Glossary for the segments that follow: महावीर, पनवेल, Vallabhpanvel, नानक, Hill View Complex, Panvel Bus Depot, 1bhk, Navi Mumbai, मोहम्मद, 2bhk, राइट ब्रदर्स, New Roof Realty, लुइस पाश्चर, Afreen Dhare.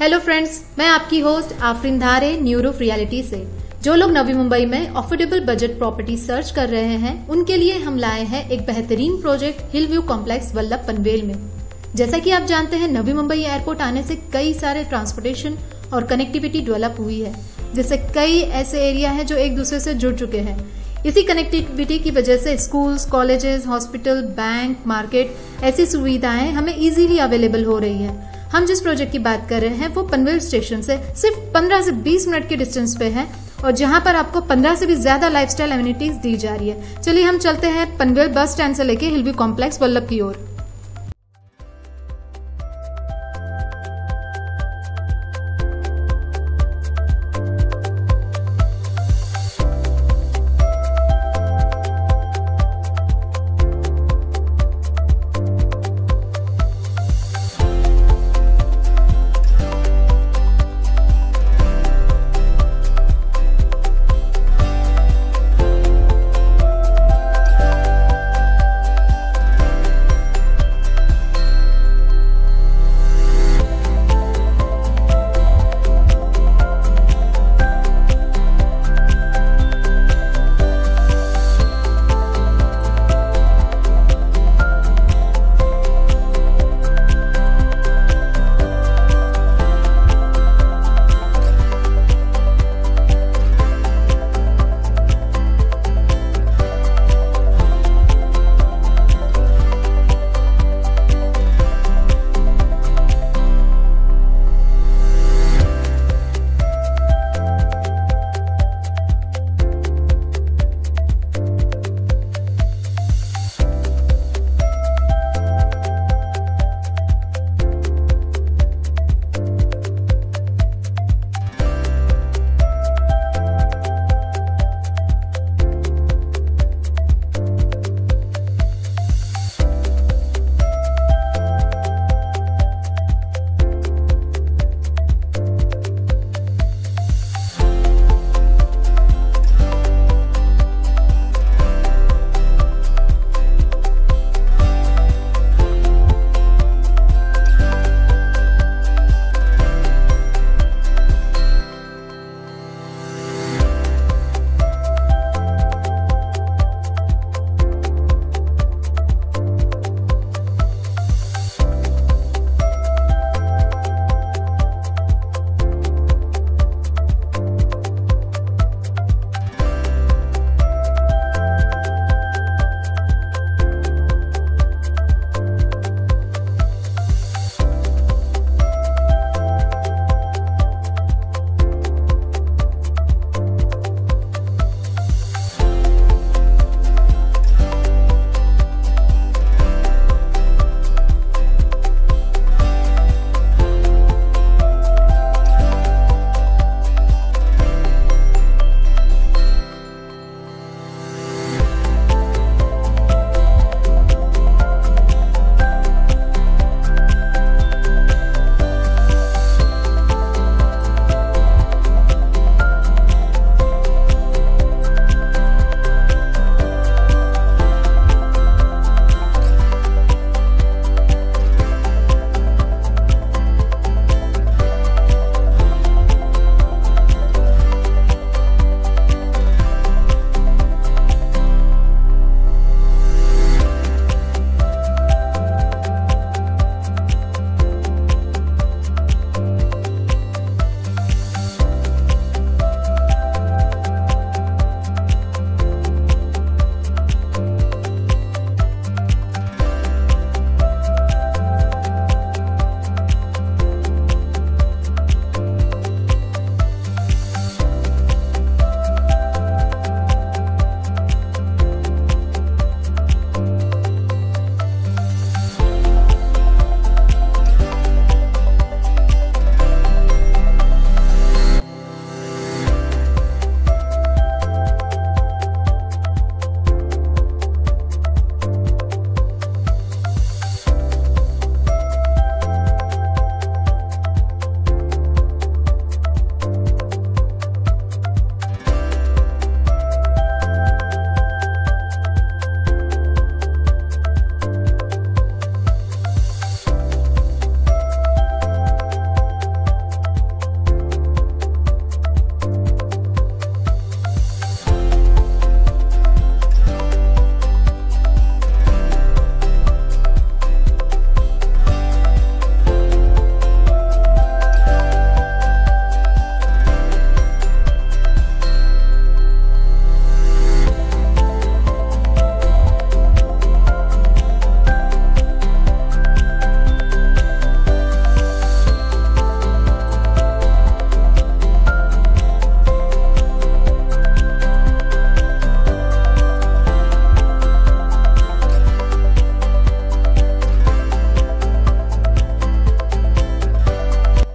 Hello friends, मैं आपकी host Afreen धारे न्यू रूफ रियलिटी से। जो लोग नवी मुंबई में अफोर्डेबल बजट प्रॉपर्टी सर्च कर रहे हैं उनके लिए हम लाए हैं एक बेहतरीन project hill view complex Vallabh पनवेल में। जैसा कि आप जानते हैं, नवी मुंबई एयरपोर्ट आने से कई सारे ट्रांसपोर्टेशन और कनेक्टिविटी डेवलप हुई है, जैसे कई ऐसे एरिया है जो एक दूसरे से जुड़ चुके हैं। इसी कनेक्टिविटी की वजह से schools, colleges, hospital, bank, market ऐसी सुविधाएं हमें इजीली अवेलेबल हो रही है। हम जिस प्रोजेक्ट की बात कर रहे हैं वो पनवेल स्टेशन से सिर्फ 15 से 20 मिनट के डिस्टेंस पे है और जहां पर आपको 15 से भी ज्यादा लाइफस्टाइल एमिनिटीज दी जा रही है। चलिए हम चलते हैं पनवेल बस स्टैंड से लेके हिल व्यू कॉम्प्लेक्स वल्लभ की ओर।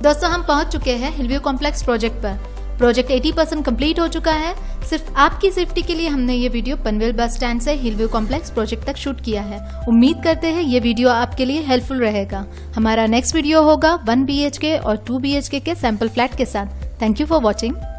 दोस्तों हम पहुंच चुके हैं हिल व्यू कॉम्प्लेक्स प्रोजेक्ट पर। प्रोजेक्ट 80% कंप्लीट हो चुका है। सिर्फ आपकी सेफ्टी के लिए हमने ये वीडियो पनवेल बस स्टैंड से हिल व्यू कॉम्प्लेक्स प्रोजेक्ट तक शूट किया है। उम्मीद करते हैं ये वीडियो आपके लिए हेल्पफुल रहेगा। हमारा नेक्स्ट वीडियो होगा 1 BHK और 2 BHK के सैंपल फ्लैट के साथ। Thank you for watching.